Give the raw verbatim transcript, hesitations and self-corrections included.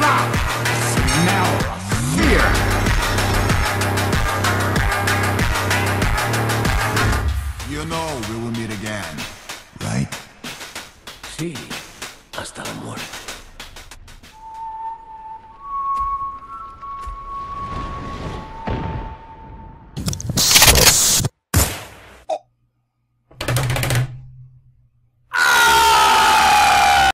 alive.